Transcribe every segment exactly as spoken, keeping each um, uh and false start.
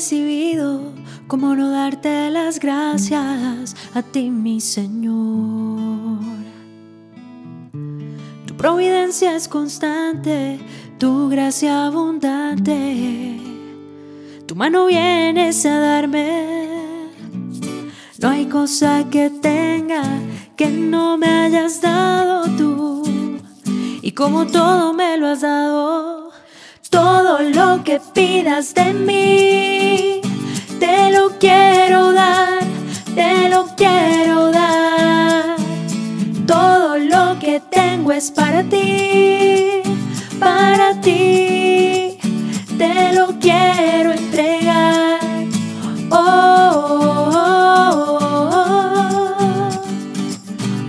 recibido, cómo no darte las gracias a ti, mi Señor. Tu providencia es constante, tu gracia abundante, tu mano vienes a darme. No hay cosa que tenga que no me hayas dado tú, y como todo me lo has dado, todo lo que pidas de mí, te lo quiero dar, te lo quiero dar. Todo lo que tengo es para ti, para ti, te lo quiero entregar. Oh, oh,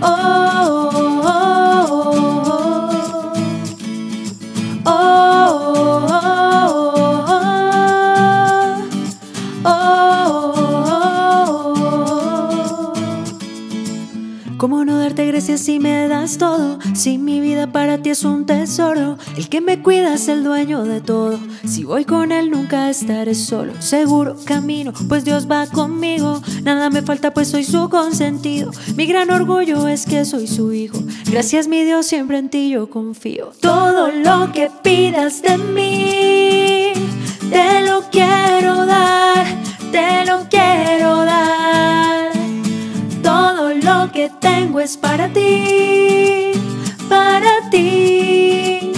oh, oh, oh, oh, oh. ¿Cómo no darte gracias si me das todo? Si mi vida para ti es un tesoro, el que me cuida es el dueño de todo. Si voy con él nunca estaré solo, seguro camino, pues Dios va conmigo. Nada me falta, pues soy su consentido, mi gran orgullo es que soy su hijo. Gracias mi Dios, siempre en ti yo confío. Todo lo que pidas de mí, te lo quiero dar, te lo quiero dar. Todo lo que tengo es para ti, para ti,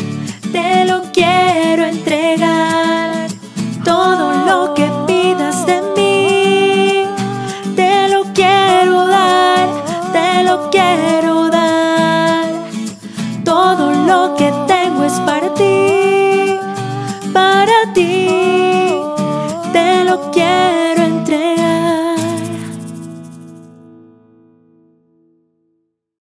te lo quiero entregar. Todo lo que pidas de mí, te lo quiero dar, te lo quiero dar. Todo lo que